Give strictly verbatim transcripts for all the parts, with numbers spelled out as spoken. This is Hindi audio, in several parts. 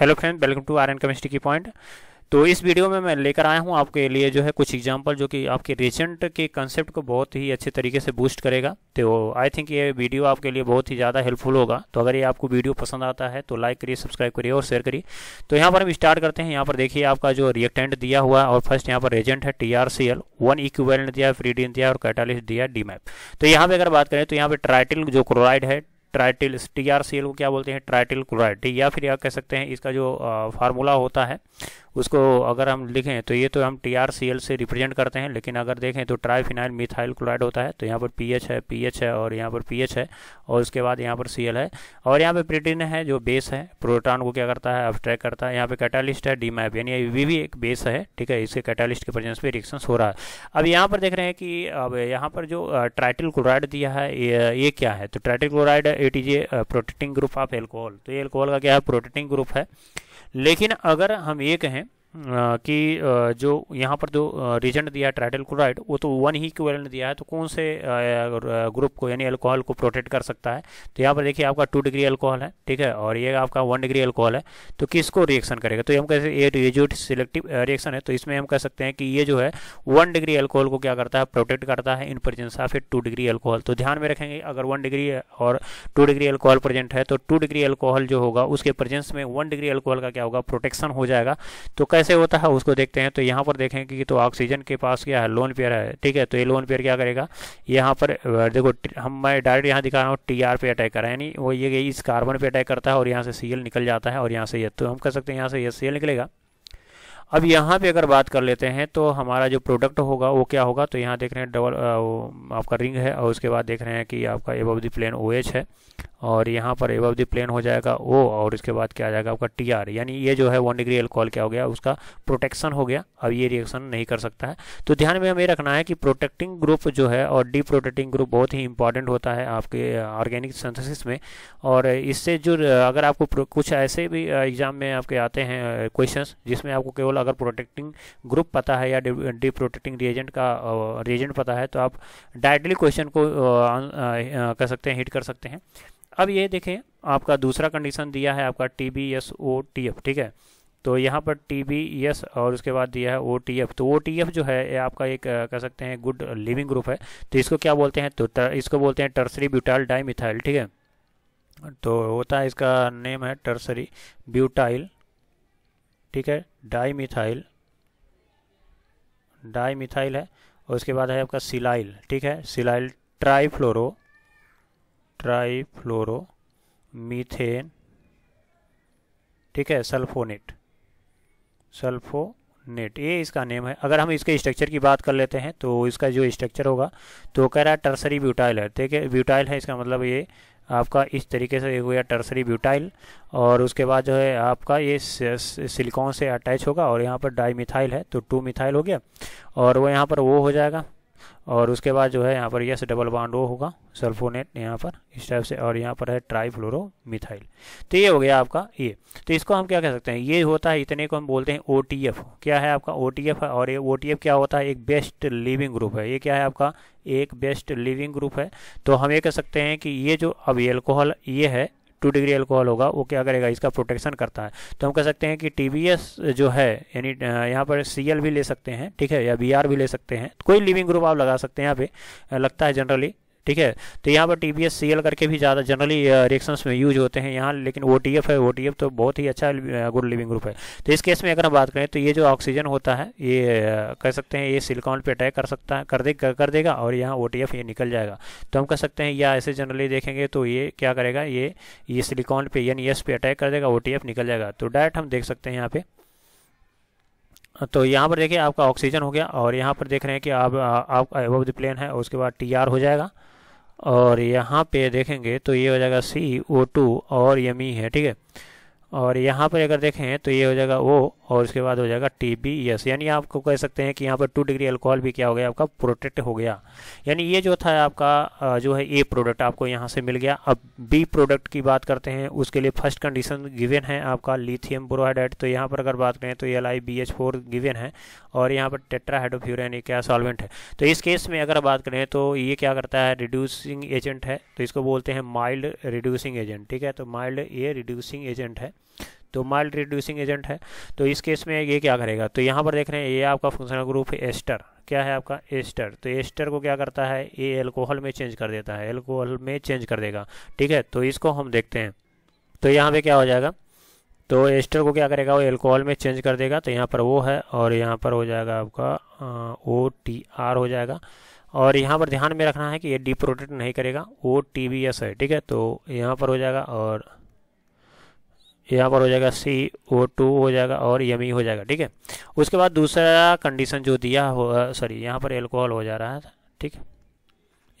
Hello friend, welcome to R N chemistry की पॉइंट। तो इस वीडियो में मैं लेकर आया हूं आपके लिए जो है कुछ एग्जांपल जो कि आपके रिएजेंट के कंसेप्ट को बहुत ही अच्छे तरीके से बूस्ट करेगा। तो आई थिंक ये वीडियो आपके लिए बहुत ही ज़्यादा हेल्पफुल होगा। तो अगर ये आपको वीडियो पसंद आता है तो लाइक करिए, सब्सक्राइब करिए और शेयर करिए। तो यहाँ पर हम स्टार्ट करते हैं। यहाँ पर देखिए आपका जो रिएक्टेंट दिया हुआ और फर्स्ट यहाँ पर रिएजेंट है T R C L, one equivalent दिया है, फ्रीडीन दिया और कैटालिस्ट दिया डीमैप। तो यहाँ पर अगर बात करें तो यहाँ पर ट्राइटिल जो क्लोराइड है, trityl T R C L को क्या बोलते हैं, ट्राइटिल क्लोराइड, या फिर आप कह सकते हैं इसका जो फार्मूला होता है उसको अगर हम लिखें तो ये तो हम टी आर सी एल से रिप्रेजेंट करते हैं, लेकिन अगर देखें तो ट्राइफिनाइल मिथाइल क्लोराइड होता है। तो यहाँ पर पी एच है, पी एच है और यहाँ पर पी एच है और उसके बाद यहाँ पर सी एल है और यहाँ पर प्रीटिन है जो बेस है, प्रोटॉन को क्या करता है, अब्स्ट्रैक्ट करता है। यहाँ पे कैटालिस्ट है डीमैप, यानी ये भी एक बेस है, ठीक है, इसके कैटालिस्ट के प्रेजेंस में रिएक्शंस हो रहा है। अब यहाँ पर देख रहे हैं कि अब यहाँ पर जो ट्राइटिल क्लोराइड दिया है ये क्या है, तो trityl chloride it is a protecting group of alcohol. तो ये एल्कोहल का क्या है, प्रोटेक्टिंग ग्रुप है। लेकिन अगर हम ये कहें कि जो यहाँ पर जो रिएजेंट दिया है ट्राइटिल क्लोराइड वो तो वन ही इक्विवेलेंट दिया है, तो कौन से ग्रुप को यानी अल्कोहल को प्रोटेक्ट कर सकता है। तो यहाँ पर देखिए आपका टू डिग्री अल्कोहल है, ठीक है, और ये आपका वन डिग्री अल्कोहल है, तो किसको रिएक्शन करेगा। तो हम कैसे, ये रिजोट सिलेक्टिव रिएक्शन है, तो इसमें हम कह सकते हैं कि ये जो है वन डिग्री अल्कोहल को क्या करता है, प्रोटेक्ट करता है in presence of a two degree alcohol. तो ध्यान में रखेंगे अगर वन डिग्री और टू डिग्री अल्कोहल प्रेजेंट है तो टू डिग्री अल्कोहल जो होगा उसके प्रेजेंस में वन डिग्री अल्कोहल का क्या होगा, प्रोटेक्शन हो जाएगा। तो कैसे होता है उसको देखते हैं। तो यहाँ पर देखें कि तो ऑक्सीजन के पास क्या है, लोन पेयर है, ठीक है, तो ये लोन पेयर क्या करेगा, यहाँ पर देखो हम मैं डायरेक्ट यहाँ दिखा रहा हूँ टी आर पे अटैक कर रहा है, यानी वो ये इस कार्बन पे अटैक करता है और यहाँ से सी एल निकल जाता है और यहाँ से ये, तो हम कह सकते हैं यहाँ से ये सी एल निकलेगा। अब यहाँ पे अगर बात कर लेते हैं तो हमारा जो प्रोडक्ट होगा वो क्या होगा, तो यहाँ देख रहे हैं डबल आपका रिंग है और उसके बाद देख रहे हैं कि आपका above the plane O H है और यहाँ पर एबव द प्लेन हो जाएगा ओ और इसके बाद क्या आ जाएगा आपका टी आर, यानी ये जो है वन डिग्री अल्कोहल क्या हो गया, उसका प्रोटेक्शन हो गया। अब ये रिएक्शन नहीं कर सकता है। तो ध्यान में हमें रखना है कि प्रोटेक्टिंग ग्रुप जो है और डी प्रोटेक्टिंग ग्रुप बहुत ही इंपॉर्टेंट होता है आपके ऑर्गेनिक सिंथेसिस में। और इससे जो अगर आपको कुछ ऐसे भी एग्जाम में आपके आते हैं क्वेश्चंस जिसमें आपको केवल अगर प्रोटेक्टिंग ग्रुप पता है या डी प्रोटेक्टिंग रिएजेंट का रिएजेंट पता है तो आप डायरेक्टली क्वेश्चन को कह सकते हैं, हिट कर सकते हैं। अब ये देखें आपका दूसरा कंडीशन दिया है आपका T B S O T F, ठीक है, तो यहाँ पर टी बी एस और उसके बाद दिया है ओ टी एफ। तो ओ टी एफ जो है ये आपका एक कह सकते हैं गुड लिविंग ग्रुप है, तो इसको क्या बोलते हैं, तो तर, इसको बोलते हैं टर्सरी ब्यूटाइल डाई मिथाइल, ठीक है, तो होता है इसका नेम है टर्सरी ब्यूटाइल, ठीक है, डाई मिथाइल डाई मिथाइल है और उसके बाद है आपका सिलाइल, ठीक है, सिलाइल ट्राईफ्लोरो ट्राईफ्लोरो मीथेन, ठीक है, सल्फोनेट सल्फोनेट ये इसका नेम है। अगर हम इसके स्ट्रक्चर की बात कर लेते हैं तो इसका जो स्ट्रक्चर होगा तो कह रहा है टर्सरी ब्यूटाइल है, ठीक है, ब्यूटाइल है, इसका मतलब ये आपका इस तरीके से हुआ टर्सरी ब्यूटाइल और उसके बाद जो है आपका ये सिलिकॉन से अटैच होगा और यहाँ पर डाई मिथाइल है तो टू मिथाइल हो गया और वो यहाँ पर वो हो जाएगा और उसके बाद जो है यहाँ पर यस डबल बाड वो होगा सल्फोनेट यहाँ पर इस टाइप से और यहाँ पर है ट्राईफ्लोरो मिथाइल। तो ये हो गया आपका ये, तो इसको हम क्या कह सकते हैं, ये होता है, इतने को हम बोलते हैं ओ टी एफ, क्या है आपका ओ टी एफ है। और ये ओ टी एफ क्या होता है, एक बेस्ट लिविंग ग्रुप है, ये क्या है आपका एक बेस्ट लिविंग ग्रुप है। तो हम ये कह सकते हैं कि ये जो अब एल्कोहल ये है टू डिग्री अल्कोहल होगा वो क्या करेगा, इसका प्रोटेक्शन करता है। तो हम कह सकते हैं कि टी बी एस जो है यानी यहाँ पर सी एल भी ले सकते हैं, ठीक है, या बी आर भी ले सकते हैं, कोई लिविंग ग्रुप आप लगा सकते हैं यहाँ पे लगता है जनरली, ठीक है। तो यहाँ पर T B S C L करके भी ज़्यादा जनरली रिएक्शंस में यूज होते हैं यहाँ, लेकिन ओ टी एफ है, ओ टी एफ तो बहुत ही अच्छा गुड लिविंग ग्रुप है। तो इस केस में अगर हम बात करें तो ये जो ऑक्सीजन होता है ये कह सकते हैं ये सिलिकॉन पे अटैक कर सकता है कर दे कर देगा और यहाँ ओ टी एफ ये निकल जाएगा। तो हम कह सकते हैं या ऐसे जनरली देखेंगे तो ये क्या करेगा, ये ये सिलिकॉन पे यानी एस पे अटैक कर देगा, ओ टी एफ निकल जाएगा। तो डायरेक्ट हम देख सकते हैं यहाँ पे, तो यहाँ पर देखिए आपका ऑक्सीजन हो गया और यहाँ पर देख रहे हैं कि आप आपका एबव द प्लेन है, उसके बाद टी आर हो जाएगा और यहाँ पे देखेंगे तो ये हो जाएगा सी ओ टू और ये मी है, ठीक है, और यहाँ पर अगर देखें तो ये हो जाएगा ओ और उसके बाद हो जाएगा टी बी एस, यानी आपको कह सकते हैं कि यहाँ पर टू डिग्री अल्कोहल भी क्या हो गया आपका प्रोटेक्ट हो गया। यानी ये जो था आपका जो है ए प्रोडक्ट आपको यहाँ से मिल गया। अब बी प्रोडक्ट की बात करते हैं, उसके लिए फर्स्ट कंडीशन गिवन है आपका लिथियम बोरोहाइड्रेट। तो यहाँ पर अगर बात करें तो L I B H four given है और यहाँ पर टेट्राहाइड्रोफ्यूरेन एक क्या सॉल्वेंट है। तो इस केस में अगर बात करें तो ये क्या करता है, रिड्यूसिंग एजेंट है, तो इसको बोलते हैं माइल्ड रिड्यूसिंग एजेंट, ठीक है, तो माइल्ड ए रिड्यूसिंग एजेंट है। तो माइल्ड रिड्यूसिंग एजेंट है। तो इस केस में ये क्या करेगा, तो यहाँ पर देख रहे हैं ये आपका फंक्शनल ग्रुप है एस्टर, क्या है आपका एस्टर। तो एस्टर को क्या करता है, ये एल्कोहल में चेंज कर देता है, एल्कोहल में चेंज कर देगा। ठीक है, तो इसको हम देखते हैं। तो यहाँ पे क्या हो जाएगा, तो एस्टर को क्या करेगा, वो एल्कोहल में चेंज कर देगा। तो यहाँ पर वो है और यहाँ पर हो जाएगा आपका ओ टी आर हो जाएगा। और यहाँ पर ध्यान में रखना है कि ये डी प्रोटेक्ट नहीं करेगा, ओ टी बी एस है। ठीक है, तो यहाँ पर हो जाएगा और यहाँ पर हो जाएगा सी ओ टू हो जाएगा और यमी हो जाएगा। ठीक है, उसके बाद दूसरा कंडीशन जो दिया हो, सॉरी यहाँ पर एल्कोहल हो जा रहा है। ठीक है,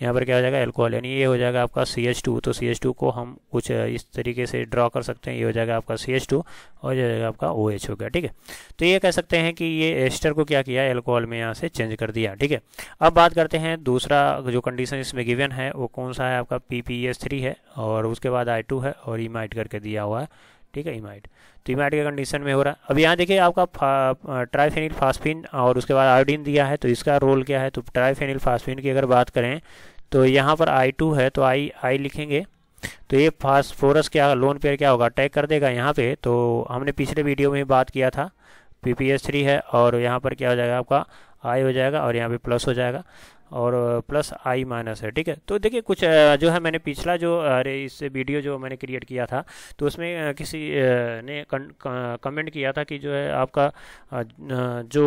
यहाँ पर क्या हो जाएगा एल्कोहल, यानी ये हो जाएगा आपका सी एच टू। तो सी एच टू को हम कुछ इस तरीके से ड्रॉ कर सकते हैं, ये हो जाएगा आपका सी एच टू और ये हो जाएगा आपका ओ एच हो गया। ठीक है, तो ये कह सकते हैं कि ये एस्टर को क्या किया, एल्कोहल में यहाँ से चेंज कर दिया। ठीक है, अब बात करते हैं दूसरा जो कंडीशन इसमें गिवन है वो कौन सा है, आपका पी पी एस थ्री है और उसके बाद आई टू है और इमाइट करके दिया हुआ है। ठीक है, इमाइट, तो इमाइट के कंडीशन में हो रहा है। अब यहाँ देखिए आपका ट्राइफेनिल फास्फिन और उसके बाद आयोडीन दिया है, तो इसका रोल क्या है। तो ट्राइफेनिल फास्फिन की अगर बात करें तो यहाँ पर आई टू है, तो आई आई लिखेंगे। तो ये फास्फोरस क्या लोन पेयर क्या होगा, अटैक कर देगा यहाँ पे। तो हमने पिछले वीडियो में बात किया था पी पी एस थ्री है और यहाँ पर क्या हो जाएगा आपका आई हो जाएगा और यहाँ पे प्लस हो जाएगा और प्लस आई माइनस है। ठीक है, तो देखिए कुछ जो है मैंने पिछला जो अरे इस वीडियो जो मैंने क्रिएट किया था तो उसमें किसी ने कमेंट किया था कि जो है आपका जो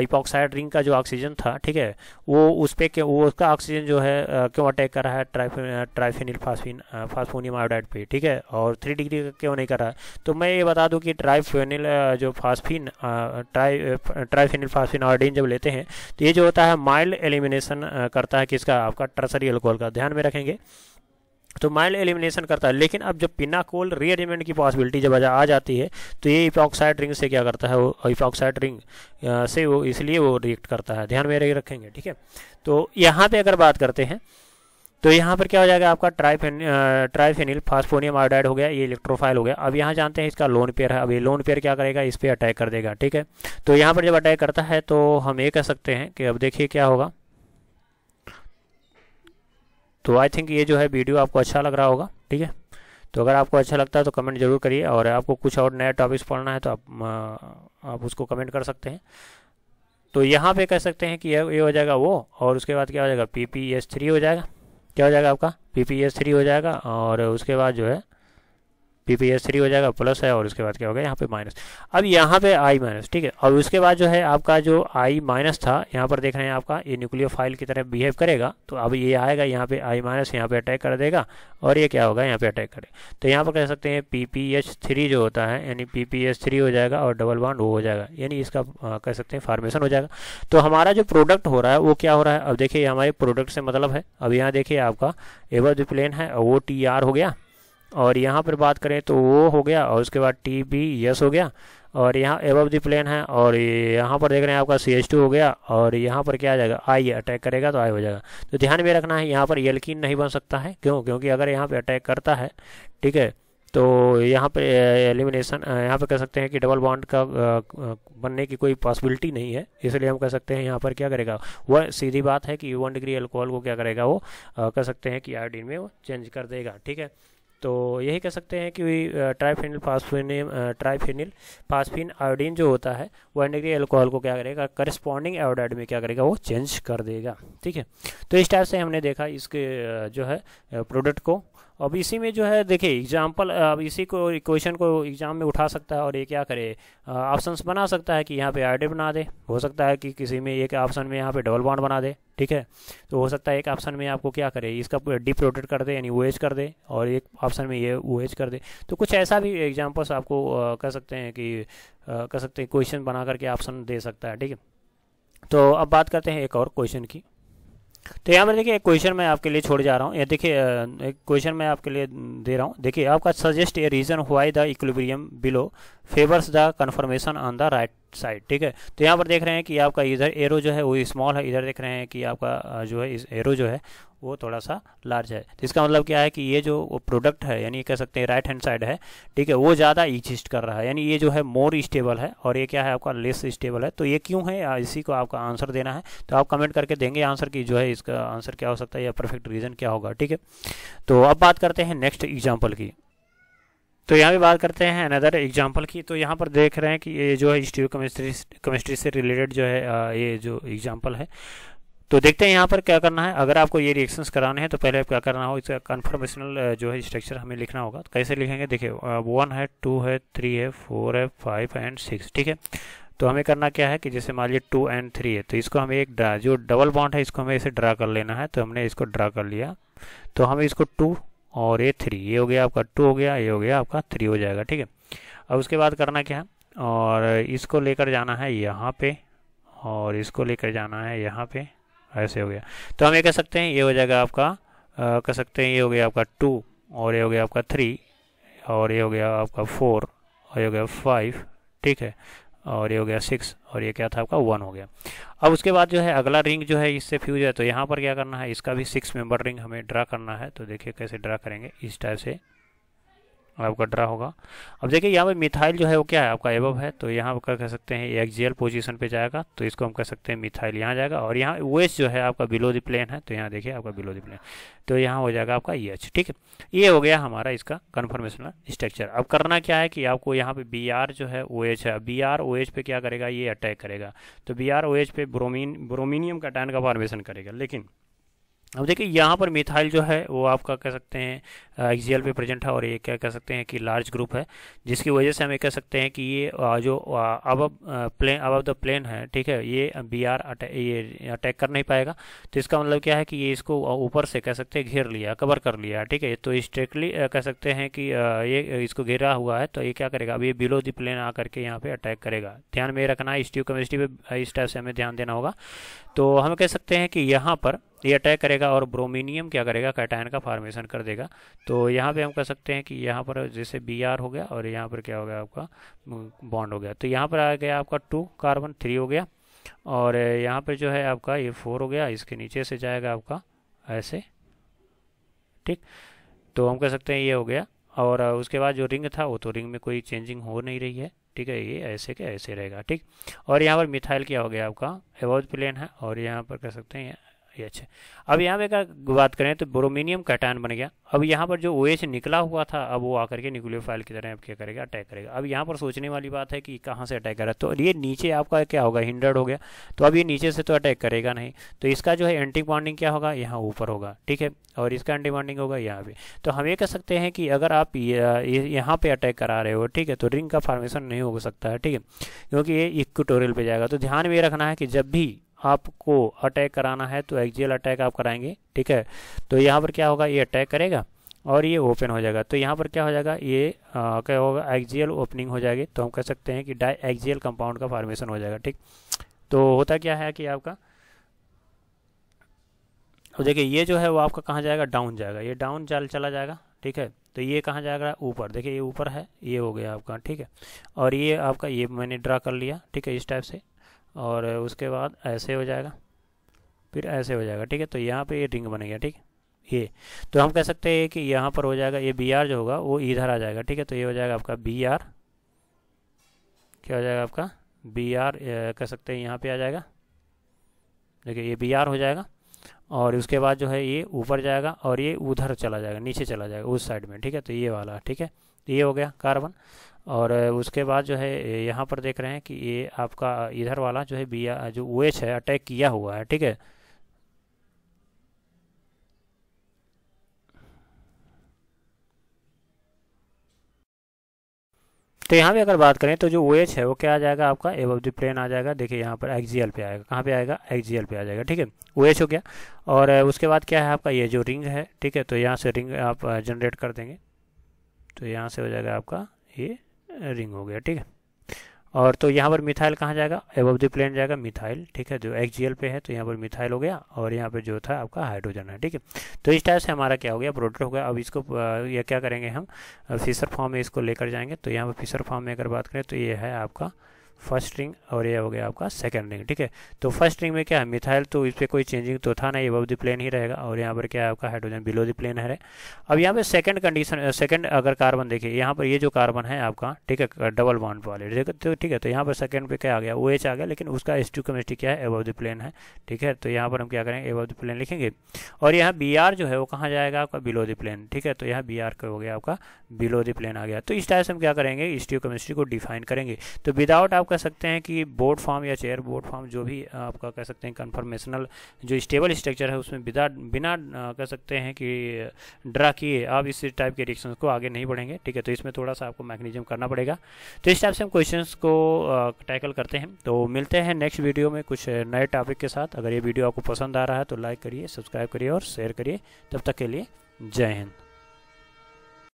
इपॉक्साइड रिंग का जो ऑक्सीजन था, ठीक है, वो उस पर क्यों वो उसका ऑक्सीजन जो है क्यों अटैक कर रहा है ट्राइफे ट्राइफेनिल फास्फिन फास्फोनियम आयोडाइड पे। ठीक है, और थ्री डिग्री क्यों नहीं कर रहा है। तो मैं ये बता दूँ कि ट्राइफेनिल जो phosphine tri triphenyl phosphine iodine जब लेते हैं तो ये जो होता है माइल्ड एलिमिनेशन करता है, किसका, आपका टर्सरी एल्कोहल का, ध्यान में रखेंगे। तो माइल्ड एलिमिनेशन करता है, लेकिन अब जब पिनाकोल रीअरेंजमेंट की पॉसिबिलिटी जब आ जाती है तो ये इपॉक्साइड रिंग से क्या करता है, वो इपॉक्साइड रिंग से वो इसलिए वो रिएक्ट करता है, ध्यान में रखेंगे। ठीक है, तो यहाँ पे अगर बात करते हैं तो यहाँ पर क्या हो जाएगा आपका ट्राइफेन ट्राइफेनिल फास्फोनियम आयोडाइड हो गया, ये इलेक्ट्रोफाइल हो गया। अब यहाँ जानते हैं इसका लोन पेयर है, अब ये लोन पेयर क्या करेगा, इस पर अटैक कर देगा। ठीक है, तो यहाँ पर जब अटैक करता है तो हम ये कह सकते हैं कि अब देखिए क्या होगा। तो आई थिंक ये जो है वीडियो आपको अच्छा लग रहा होगा। ठीक है, तो अगर आपको अच्छा लगता है तो कमेंट जरूर करिए, और आपको कुछ और नया टॉपिक्स पढ़ना है तो आप आप उसको कमेंट कर सकते हैं। तो यहाँ पे कह सकते हैं कि ये हो जाएगा वो, और उसके बाद क्या हो जाएगा पी पी एस थ्री हो जाएगा, क्या हो जाएगा आपका पी पी एस थ्री हो जाएगा और उसके बाद जो है पी पी एस थ्री हो जाएगा प्लस है और उसके बाद क्या होगा यहाँ पे माइनस, अब यहाँ पे आई माइनस। ठीक है, और उसके बाद जो है आपका जो आई माइनस था यहाँ पर देख रहे हैं आपका ये न्यूक्लियोफाइल की तरह बिहेव करेगा। तो अब ये आएगा यहाँ पे आई माइनस, यहाँ पे अटैक कर देगा और ये क्या होगा यहाँ पे अटैक करेगा। तो यहाँ पर कह सकते हैं पी पी एच थ्री जो होता है यानी पी पी एच थ्री हो जाएगा और डबल बॉन्ड वो हो जाएगा, यानी इसका कह सकते हैं फार्मेशन हो जाएगा। तो हमारा जो प्रोडक्ट हो रहा है वो क्या हो रहा है, अब देखिए हमारे प्रोडक्ट से मतलब है। अब यहाँ देखिए आपका एवरप्लेन है, वो टी आर हो गया और यहाँ पर बात करें तो वो हो गया और उसके बाद टी बी यस हो गया और यहाँ एबव द प्लेन है और यहाँ पर देख रहे हैं आपका सी एच टू हो गया और यहाँ पर क्या आ जाएगा आई अटैक करेगा तो आई हो जाएगा। तो ध्यान में रखना है यहाँ पर एल्कीन नहीं बन सकता है, क्यों, क्योंकि अगर यहाँ पे अटैक करता है, ठीक है, तो यहाँ पे एलिमिनेशन यहाँ पे कह सकते हैं कि डबल बॉन्ड का बनने की कोई पॉसिबिलिटी नहीं है, इसलिए हम कह सकते हैं यहाँ पर क्या करेगा वह सीधी बात है कि वन डिग्री अल्कोहल को क्या करेगा वो कह सकते हैं कि आयोडीन में वो चेंज कर देगा। ठीक है, तो यही कह सकते हैं कि ट्राइफेनिल फास्फिनियम ट्राइफेनिल फास्फिन आयोडीन जो होता है वो वन डिग्री अल्कोहल को क्या करेगा करस्पॉन्डिंग आयोडाइड में क्या करेगा वो चेंज कर देगा। ठीक है, तो इस टाइप से हमने देखा इसके जो है प्रोडक्ट को। अब इसी में जो है देखिए एग्जाम्पल, अब इसी को इक्वेशन को एग्जाम में उठा सकता है और ये क्या करे ऑप्शंस बना सकता है कि यहाँ पे आयोडीन बना दे, हो सकता है कि किसी में एक ऑप्शन में यहाँ पे डबल बॉन्ड बना दे। ठीक है, तो हो सकता है एक ऑप्शन में आपको क्या करे इसका डी प्रोटेक्ट कर दे यानी ओएच कर दे और एक ऑप्शन में ये ओएच कर दे। तो कुछ ऐसा भी एग्जाम्पल्स आपको कह सकते हैं कि कह सकते हैं क्वेश्चन बना करके ऑप्शन दे सकता है। ठीक है, तो अब बात करते हैं एक और क्वेश्चन की। तो यहाँ पर देखिए एक क्वेश्चन मैं आपके लिए छोड़ जा रहा हूँ, ये देखिए एक क्वेश्चन मैं आपके लिए दे रहा हूँ। देखिए आपका suggest a reason why the equilibrium below favours the conformation on the right side. ठीक है, तो यहाँ पर देख रहे हैं कि आपका इधर एरो जो है वो स्मॉल है, इधर देख रहे हैं कि आपका जो है इस एरो जो है वो थोड़ा सा लार्ज है। इसका मतलब क्या है कि ये जो प्रोडक्ट है यानी कह सकते हैं राइट हैंड साइड है, ठीक है, वो ज़्यादा एग्जिस्ट कर रहा है, यानी ये जो है मोर स्टेबल है और ये क्या है आपका लेस स्टेबल है। तो ये क्यों है, इसी को आपका आंसर देना है। तो आप कमेंट करके देंगे आंसर की जो है इसका आंसर क्या हो सकता है या परफेक्ट रीज़न क्या होगा। ठीक है, तो अब बात करते हैं नेक्स्ट एग्जाम्पल की। तो यहाँ भी बात करते हैं अनदर एग्जाम्पल की। तो यहाँ पर देख रहे हैं कि ये जो है स्टीरियो केमिस्ट्री केमिस्ट्री से रिलेटेड जो है ये जो एग्जाम्पल है। तो देखते हैं यहाँ पर क्या करना है। अगर आपको ये रिएक्शंस कराने हैं तो पहले आप क्या करना हो, इसका कन्फर्मेशनल जो है स्ट्रक्चर हमें लिखना होगा। कैसे लिखेंगे देखिए, वन है, टू है, थ्री है, फोर है, फाइव एंड सिक्स, ठीक है। तो हमें करना क्या है कि जैसे मान लीजिए टू एंड थ्री है, तो इसको हमें एक ड्रा, जो डबल बॉन्ड है इसको हमें इसे ड्रा कर लेना है। तो हमने इसको ड्रा कर लिया, तो हमें इसको टू और ये थ्री, ये हो गया आपका टू, हो गया ये हो गया आपका थ्री हो जाएगा, ठीक है। अब उसके बाद करना क्या है, और इसको लेकर जाना है यहाँ पे और इसको लेकर जाना है यहाँ पे, ऐसे हो गया। तो हम ये कह सकते हैं ये हो जाएगा आपका आ, कह सकते हैं ये हो गया आपका टू और ये हो गया आपका थ्री और ये हो गया आपका फोर और ये हो गया फाइव, ठीक है, और ये हो गया सिक्स और ये क्या था आपका वन हो गया। अब उसके बाद जो है अगला रिंग जो है इससे फ्यूज है, तो यहाँ पर क्या करना है, इसका भी सिक्स मेंबर रिंग हमें ड्रा करना है। तो देखिए कैसे ड्रा करेंगे, इस टाइप से आपका ड्रा होगा। अब देखिए यहाँ पे मिथाइल जो है वो क्या है आपका एबव है, तो यहाँ पर कह सकते हैं एक्सियल पोजीशन पे जाएगा, तो इसको हम कह सकते हैं मिथाइल यहाँ जाएगा। और यहाँ ओएच जो है आपका बिलो द प्लेन है, तो यहाँ देखिए आपका बिलो द प्लेन, तो यहाँ हो जाएगा आपका एच, ठीक है। ये हो गया हमारा इसका कन्फर्मेशनल स्ट्रक्चर। अब करना क्या है कि आपको यहाँ पे बी आर जो है ओएच है, बी आर ओएच पे क्या करेगा, ये अटैक करेगा। तो बी आर ओएच पे ब्रोमीन ब्रोमीनियम का आयन का फॉर्मेशन करेगा। लेकिन अब देखिए यहाँ पर मिथाइल जो है वो आपका कह सकते हैं एक्सियल पे प्रेजेंट है और ये क्या कह सकते हैं कि लार्ज ग्रुप है, जिसकी वजह से हम ये कह सकते हैं कि ये जो above plane above the plane है, ठीक है, ये बी आर अटै ये अटैक कर नहीं पाएगा। तो इसका मतलब क्या है कि ये इसको ऊपर से कह सकते हैं घेर लिया, कवर कर लिया, ठीक है। तो स्ट्रिक्टली कह सकते हैं कि ये इसको घेरा हुआ है, तो ये क्या करेगा, अब ये बिलो द प्लेन आकर के यहाँ पर अटैक करेगा। ध्यान में रखना है, स्टीरियो केमिस्ट्री पे इस टाइप से हमें ध्यान देना होगा। तो हम कह सकते हैं कि यहाँ पर ये अटैक करेगा और ब्रोमीनियम क्या करेगा, कैटायन का फॉर्मेशन कर देगा। तो यहाँ पे हम कह सकते हैं कि यहाँ पर जैसे बी आर हो गया और यहाँ पर क्या हो गया आपका बॉन्ड हो गया। तो यहाँ पर आ गया आपका टू कार्बन, थ्री हो गया और यहाँ पर जो है आपका ये फोर हो गया, इसके नीचे से जाएगा आपका ऐसे, ठीक। तो हम कह सकते हैं ये हो गया। और उसके बाद जो रिंग था वो तो रिंग में कोई चेंजिंग हो नहीं रही है, ठीक है, ये ऐसे के ऐसे रहेगा, ठीक। और यहाँ पर मिथाइल क्या हो गया आपका एबव प्लेन है और यहाँ पर कह सकते हैं ये अच्छा। अब यहाँ पे बात करें तो ब्रोमीनियम कैटायन बन गया। अब यहाँ पर जो ओएच निकला हुआ था अब वो आकर के न्यूक्लियोफाइल की तरह अब क्या करेगा, अटैक करेगा। अब यहाँ पर सोचने वाली बात है कि कहाँ से अटैक करा, तो ये नीचे आपका क्या होगा हिंडर्ड हो गया, तो अब ये नीचे से तो अटैक करेगा नहीं, तो इसका जो है एंटी बॉन्डिंग क्या होगा, यहाँ ऊपर होगा, ठीक है, और इसका एंटी बॉन्डिंग होगा यहाँ पे। तो हम ये कह सकते हैं कि अगर आप यहाँ पे अटैक करा रहे हो, ठीक है, तो रिंग का फॉर्मेशन नहीं हो सकता है, ठीक है, क्योंकि ये इक्वेटोरियल पे जाएगा। तो ध्यान में रखना है कि जब भी आपको अटैक कराना है तो एक्सियल अटैक आप कराएंगे, ठीक है। तो यहाँ पर क्या होगा, ये अटैक करेगा और ये ओपन हो जाएगा। तो यहाँ पर क्या हो जाएगा, ये आ, क्या होगा, एक्सियल ओपनिंग हो जाएगी। तो हम कह सकते हैं कि डाई एक्सियल कंपाउंड का फॉर्मेशन हो जाएगा, ठीक। तो होता क्या है कि आपका तो देखिए ये जो है वो आपका कहाँ जाएगा, डाउन जाएगा, ये डाउन चल चला जाएगा, ठीक है। तो ये कहाँ जाएगा, ऊपर, देखिए ये ऊपर है, ये हो गया आपका, ठीक है। और ये आपका ये मैंने ड्रा कर लिया, ठीक है, इस टाइप से, और उसके बाद ऐसे हो जाएगा, फिर ऐसे हो जाएगा, ठीक है। तो यहाँ पे ये रिंग बन गया, ठीक, ये तो हम कह सकते हैं कि यहाँ पर हो जाएगा ये बी आर जो होगा वो इधर आ जाएगा, ठीक है। तो ये हो जाएगा आपका बी आर, क्या हो जाएगा आपका बी आर, कह सकते हैं यहाँ पे आ जाएगा, देखिए ये बी आर हो जाएगा। और उसके बाद जो है ये ऊपर जाएगा और ये उधर चला जाएगा, नीचे चला जाएगा उस साइड में, ठीक है। तो ये वाला, ठीक है, ये हो गया कार्बन। और उसके बाद जो है यहाँ पर देख रहे हैं कि ये आपका इधर वाला जो है बी जो ओएच है अटैक किया हुआ है, ठीक है। तो यहाँ पे अगर बात करें तो जो ओएच है वो क्या आ जाएगा आपका एबव द प्लेन आ जाएगा। देखिए यहाँ पर एक्सियल पे आएगा, कहाँ पे आएगा, एक्सियल पे आ जाएगा, ठीक है, ओएच हो गया। और उसके बाद क्या है आपका ये जो रिंग है, ठीक है, तो यहाँ से रिंग आप जनरेट कर देंगे, तो यहाँ से हो जाएगा आपका ये रिंग हो गया, ठीक है। और तो यहाँ पर मिथाइल कहाँ जाएगा, एबव द प्लेन जाएगा मिथाइल, ठीक है, जो एक्सियल पे है, तो यहाँ पर मिथाइल हो गया। और यहाँ पे जो था आपका हाइड्रोजन है, ठीक है। तो इस टाइप से हमारा क्या हो गया, प्रोडक्ट हो गया। अब इसको ये क्या करेंगे हम, फिशर फॉर्म में इसको लेकर जाएंगे। तो यहाँ पर फिशर फॉर्म में अगर बात करें तो ये है आपका फर्स्ट रिंग और ये हो गया आपका सेकंड रिंग। ठीक है, तो फर्स्ट रिंग में क्या है मिथाइल, तो इस पर कोई चेंजिंग तो था नहीं, अबव द प्लेन ही रहेगा। और यहाँ पर क्या है आपका हाइड्रोजन बिलो द प्लेन है। अब यहाँ पे सेकंड कंडीशन, सेकंड अगर कार्बन देखिए यहाँ पर, ये जो कार्बन है आपका ठीक है डबल बॉन्ड वाले, तो ठीक है, तो यहाँ पर सेकंड पे क्या आ गया ओ एच आ गया, लेकिन उसका एच टू केमिस्ट्री क्या है अबव द प्लेन है। ठीक है, तो यहाँ पर हम क्या करेंगे अबव द प्लेन लिखेंगे। और यहाँ बी आर जो है वो कहाँ जाएगा आपका बिलो द प्लेन। ठीक है, तो यहाँ बी आर का हो गया आपका बिलो द प्लेन आ गया। तो इस टाइप से हम क्या करेंगे एच टू केमिस्ट्री को डिफाइन करेंगे। तो विदाउट आप कह सकते हैं कि बोर्ड फॉर्म या चेयर बोर्ड फॉर्म जो भी आपका कह सकते हैं कन्फर्मेशनल जो स्टेबल स्ट्रक्चर है उसमें बिना बिना कह सकते हैं कि ड्रा किए आप इस टाइप के रिएक्शंस को आगे नहीं बढ़ेंगे। ठीक है, तो इसमें थोड़ा सा आपको मैकेनिज्म करना पड़ेगा। तो इस टाइप से हम क्वेश्चंस को टैकल करते हैं। तो मिलते हैं नेक्स्ट वीडियो में कुछ नए टॉपिक के साथ। अगर ये वीडियो आपको पसंद आ रहा है तो लाइक करिए, सब्सक्राइब करिए और शेयर करिए। तब तक के लिए जय हिंद।